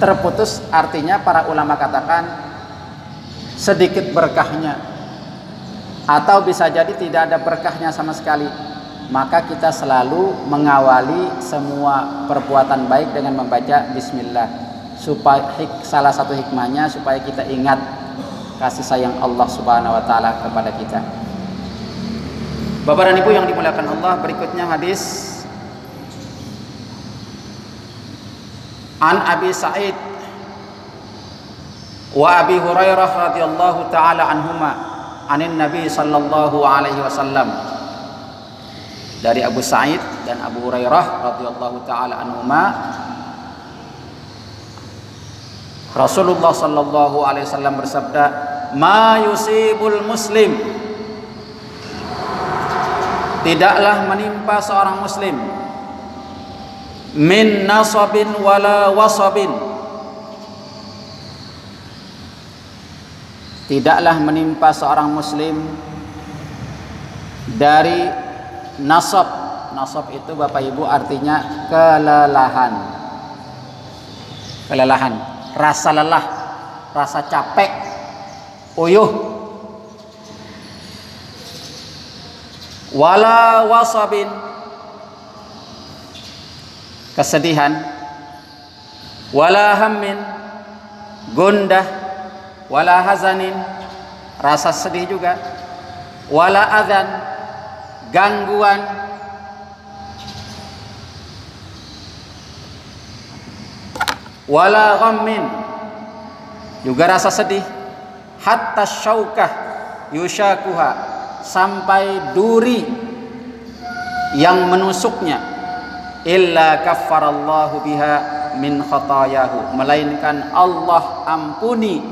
Terputus artinya para ulama katakan sedikit berkahnya, atau bisa jadi tidak ada berkahnya sama sekali. Maka kita selalu mengawali semua perbuatan baik dengan membaca bismillah, supaya salah satu hikmahnya supaya kita ingat kasih sayang Allah Subhanahu wa taala kepada kita. Bapak dan Ibu yang dimuliakan Allah, berikutnya hadis An Abi Sa'id wa Abi Hurairah radhiyallahu taala anhuma anin Nabi sallallahu alaihi wasallam. Dari Abu Sa'id dan Abu Hurairah radhiyallahu taala anhuma, Rasulullah sallallahu alaihi wasallam bersabda, "Ma yusibul muslim." Tidaklah menimpa seorang muslim min nasabin wala wasabin, tidaklah menimpa seorang muslim dari nasab. Nasab itu Bapak Ibu artinya kelelahan, kelelahan, rasa lelah, rasa capek, uyuh. Wala wasabin, kesedihan. Wala hammin, gundah. Wala hazanin, rasa sedih juga. Wala adzan, gangguan. Wala ghammin, juga rasa sedih. Hatta syaukah yushakuha, sampai duri yang menusuknya. Illa kaffarallahu biha min khotayahu, melainkan Allah ampuni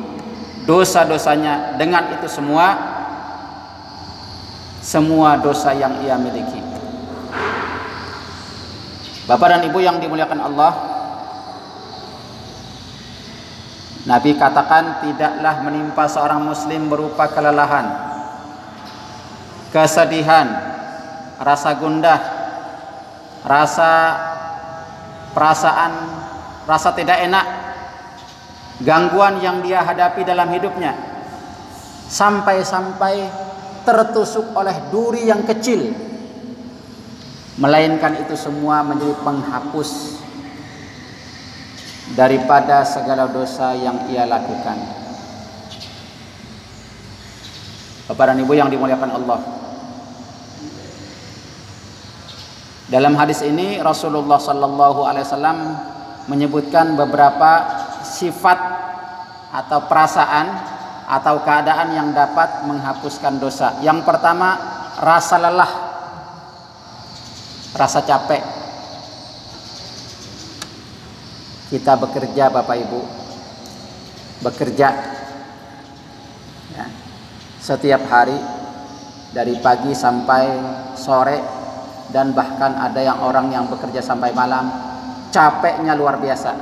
dosa-dosanya dengan itu semua, semua dosa yang ia miliki. Bapak dan Ibu yang dimuliakan Allah, Nabi katakan tidaklah menimpa seorang muslim berupa kelelahan, kesedihan, rasa gundah, rasa tidak enak, gangguan yang dia hadapi dalam hidupnya, sampai-sampai tertusuk oleh duri yang kecil, melainkan itu semua menjadi penghapus daripada segala dosa yang ia lakukan. Bapak dan Ibu yang dimuliakan Allah, dalam hadis ini Rasulullah sallallahu alaihi wasallam menyebutkan beberapa sifat atau perasaan atau keadaan yang dapat menghapuskan dosa. Yang pertama, rasa lelah, rasa capek. Kita bekerja Bapak Ibu, bekerja ya, setiap hari dari pagi sampai sore. Dan bahkan ada yang orang yang bekerja sampai malam, capeknya luar biasa,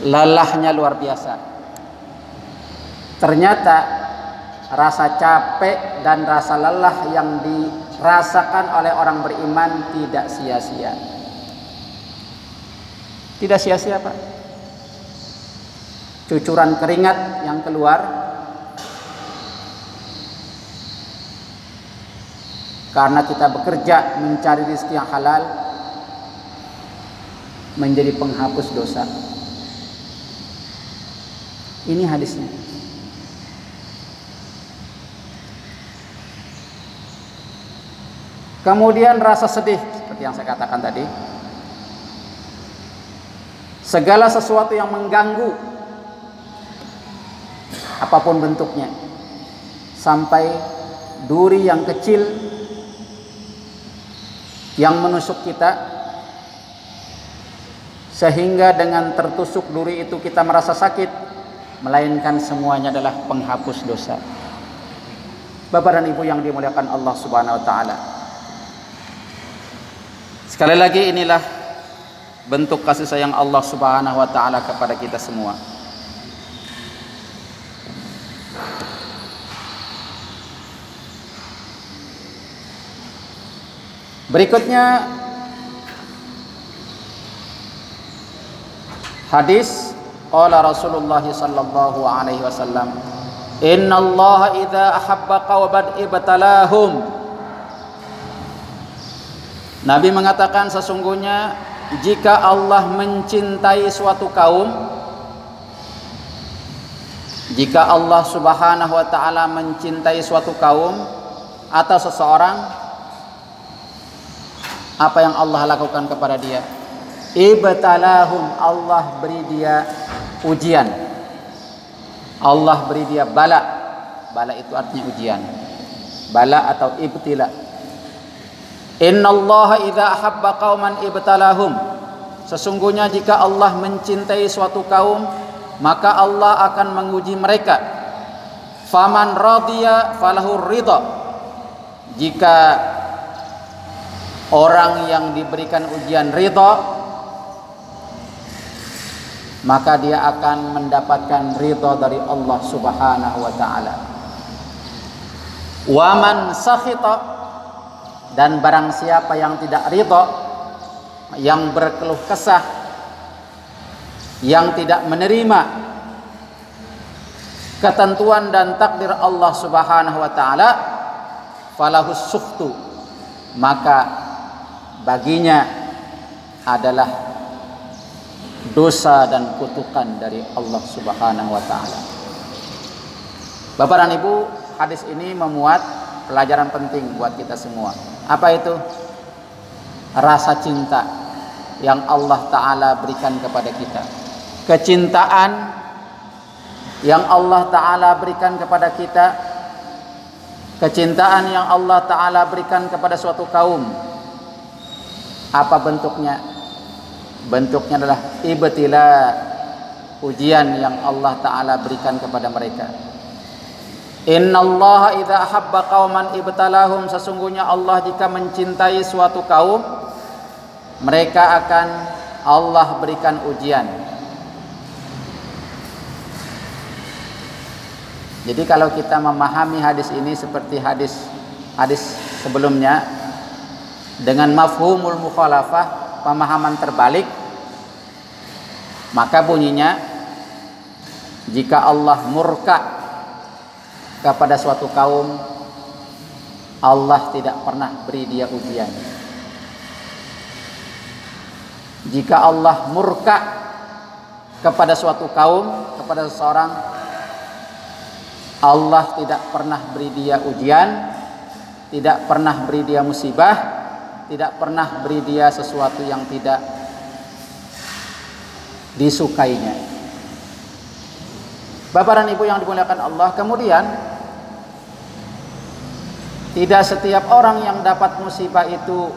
lelahnya luar biasa. Ternyata rasa capek dan rasa lelah yang dirasakan oleh orang beriman tidak sia-sia. Tidak sia-sia Pak. Cucuran keringat yang keluar karena kita bekerja mencari rezeki yang halal menjadi penghapus dosa. Ini hadisnya. Kemudian rasa sedih seperti yang saya katakan tadi. Segala sesuatu yang mengganggu apapun bentuknya, sampai duri yang kecil yang menusuk kita, sehingga dengan tertusuk duri itu kita merasa sakit, melainkan semuanya adalah penghapus dosa. Bapak dan Ibu yang dimuliakan Allah Subhanahu wa taala, sekali lagi inilah bentuk kasih sayang Allah Subhanahu wa taala kepada kita semua. Berikutnya Hadis qala Rasulullah sallallahu alaihi wasallam, "Innallaha idza ahabba qawman ibtalahum." Nabi mengatakan sesungguhnya jika Allah mencintai suatu kaum, jika Allah subhanahu wa ta'ala mencintai suatu kaum atau seseorang, apa yang Allah lakukan kepada dia? Ibtalahum, Allah beri dia ujian, Allah beri dia bala. Bala itu artinya ujian, bala atau ibtila. Innallaha idza ahabba qauman ibtalahum. Sesungguhnya jika Allah mencintai suatu kaum, maka Allah akan menguji mereka. Faman radhiya falahu ridha. Jika orang yang diberikan ujian ridha, maka dia akan mendapatkan ridha dari Allah Subhanahu wa taala. Waman sakhita, dan barang siapa yang tidak ridho, yang berkeluh kesah, yang tidak menerima ketentuan dan takdir Allah subhanahu wa ta'ala, falahus sukhtu, maka baginya adalah dosa dan kutukan dari Allah subhanahu wa ta'ala. Bapak dan Ibu, hadis ini memuat pelajaran penting buat kita semua. Apa itu? Rasa cinta yang Allah Ta'ala berikan kepada kita, kecintaan yang Allah Ta'ala berikan kepada kita, kecintaan yang Allah Ta'ala berikan kepada suatu kaum. Apa bentuknya? Bentuknya adalah ibtila, ujian yang Allah Ta'ala berikan kepada mereka. Innallaha idza ahabba qauman ibtalahum. Sesungguhnya Allah jika mencintai suatu kaum, mereka akan Allah berikan ujian. Jadi kalau kita memahami hadis ini seperti hadis sebelumnya, dengan mafhumul mukhalafah, pemahaman terbalik, maka bunyinya jika Allah murka kepada suatu kaum, Allah tidak pernah beri dia ujian. Jika Allah murka kepada suatu kaum, kepada seseorang, Allah tidak pernah beri dia ujian, tidak pernah beri dia musibah, tidak pernah beri dia sesuatu yang tidak disukainya. Bapak dan Ibu yang dimuliakan Allah, kemudian tidak setiap orang yang dapat musibah itu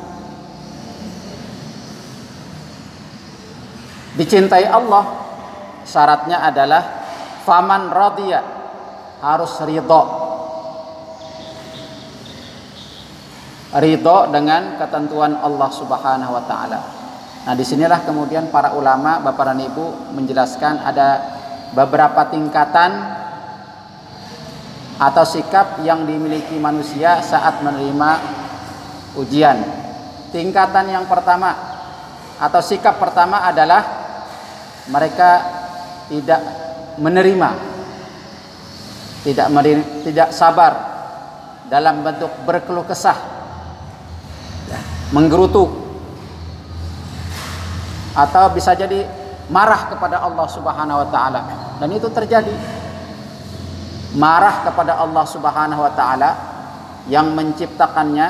dicintai Allah. Syaratnya adalah faman radhiya, harus ridho. Ridho dengan ketentuan Allah Subhanahu wa taala. Nah, disinilah kemudian para ulama, Bapak dan Ibu, menjelaskan ada beberapa tingkatan atau sikap yang dimiliki manusia saat menerima ujian. Tingkatan yang pertama atau sikap pertama adalah mereka tidak menerima, tidak sabar dalam bentuk berkeluh kesah, menggerutu, atau bisa jadi marah kepada Allah subhanahu wa ta'ala. Dan itu terjadi, marah kepada Allah subhanahu wa ta'ala yang menciptakannya,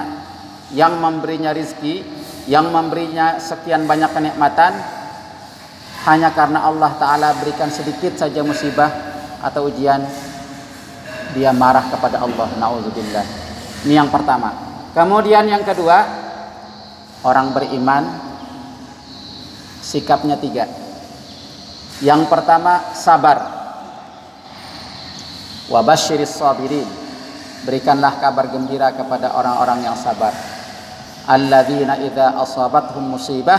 yang memberinya rizki, yang memberinya sekian banyak kenikmatan, hanya karena Allah ta'ala berikan sedikit saja musibah atau ujian, dia marah kepada Allah. Na'udzubillah. Ini yang pertama. Kemudian yang kedua, orang beriman sikapnya tiga. Yang pertama, sabar. Wa basyiris sabirin, berikanlah kabar gembira kepada orang-orang yang sabar. Alladzina idza asabathum musibah,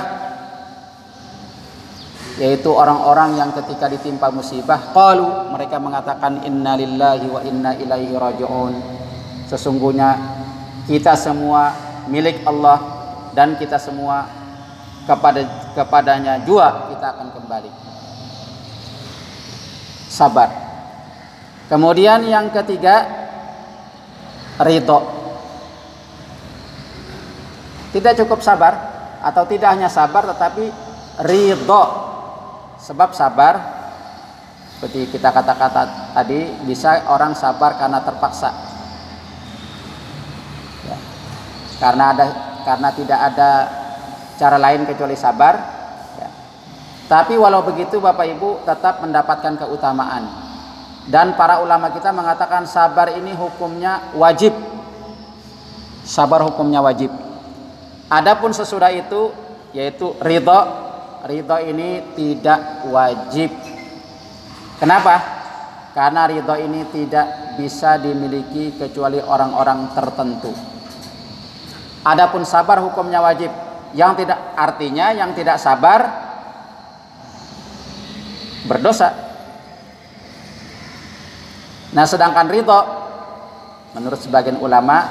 yaitu orang-orang yang ketika ditimpa musibah, qalu, mereka mengatakan inna lillahi wa inna ilaihi raji'un. Sesungguhnya kita semua milik Allah dan kita semua kepadanya jua kita akan kembali. sabar. Kemudian yang ketiga, ridho. Tidak cukup sabar, atau tidak hanya sabar tetapi ridho. Sebab sabar, seperti kita kata-kata tadi, bisa orang sabar karena terpaksa, ya. Karena tidak ada cara lain kecuali sabar. Tapi walau begitu Bapak Ibu tetap mendapatkan keutamaan. Dan para ulama kita mengatakan sabar ini hukumnya wajib. Sabar hukumnya wajib. Adapun sesudah itu yaitu ridho. Ridho ini tidak wajib. Kenapa? Karena ridho ini tidak bisa dimiliki kecuali orang-orang tertentu. Adapun sabar hukumnya wajib. Yang tidak, artinya yang tidak sabar berdosa. Nah, sedangkan ridho menurut sebagian ulama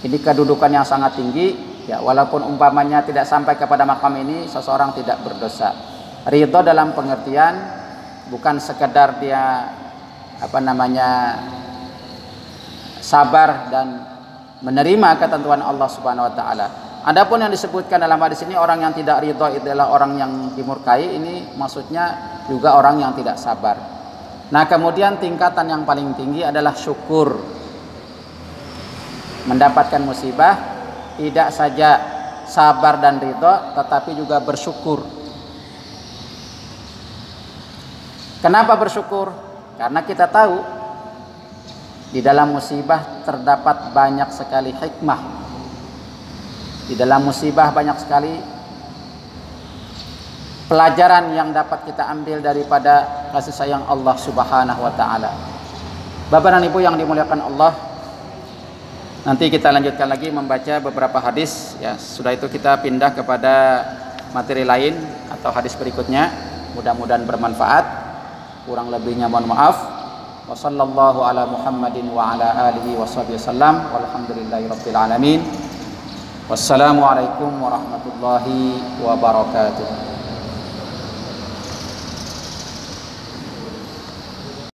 ini kedudukan yang sangat tinggi, ya, walaupun umpamanya tidak sampai kepada makam ini seseorang tidak berdosa. Ridho dalam pengertian bukan sekedar dia sabar dan menerima ketentuan Allah Subhanahu wa taala. Adapun yang disebutkan dalam hadis ini, orang yang tidak ridho adalah orang yang dimurkai, ini maksudnya juga orang yang tidak sabar. Nah, kemudian tingkatan yang paling tinggi adalah syukur. Mendapatkan musibah tidak saja sabar dan ridho tetapi juga bersyukur. Kenapa bersyukur? Karena kita tahu di dalam musibah terdapat banyak sekali hikmah. Di dalam musibah banyak sekali pelajaran yang dapat kita ambil daripada kasih sayang Allah Subhanahu wa taala. Bapak dan Ibu yang dimuliakan Allah, nanti kita lanjutkan lagi membaca beberapa hadis, ya. Sudah itu kita pindah kepada materi lain atau hadis berikutnya. Mudah-mudahan bermanfaat. Kurang lebihnya mohon maaf. Wassallallahu ala Muhammadin wa ala alihi washabihi wasallam. Walhamdulillahirabbil alamin. Wassalamualaikum warahmatullahi wabarakatuh.